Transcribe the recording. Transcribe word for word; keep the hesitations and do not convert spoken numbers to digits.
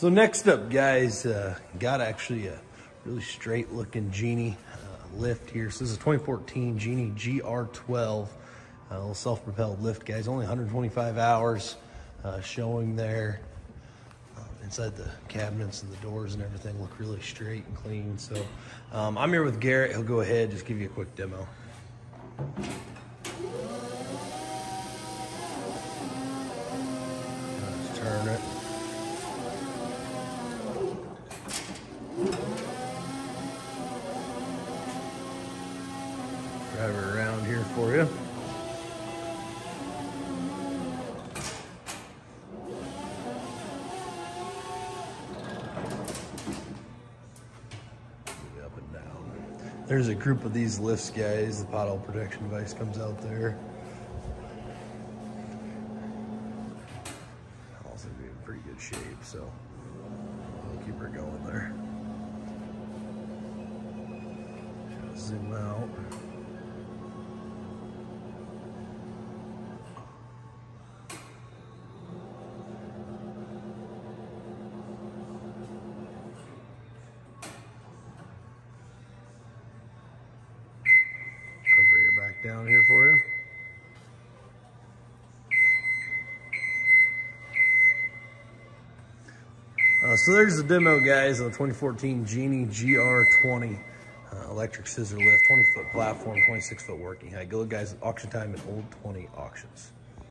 So next up, guys, uh, got actually a really straight looking Genie uh, lift here. So this is a twenty fourteen Genie G R twelve, a little self-propelled lift, guys. Only one hundred twenty-five hours uh, showing there. Uh, inside the cabinets and the doors and everything look really straight and clean. So um, I'm here with Garrett. He'll go ahead and just give you a quick demo. Let's turn it. Drive her around here for you. Up and down. There's a group of these lifts, guys. The pothole protection device comes out there. Also be in pretty good shape, so we'll keep her going there. Just zoom out. Back down here for you. Uh, so there's the demo, guys, of the twenty fourteen Genie G R twenty uh, electric scissor lift, twenty foot platform, twenty-six foot working height. Go, guys, at auction time at Old twenty Auctions.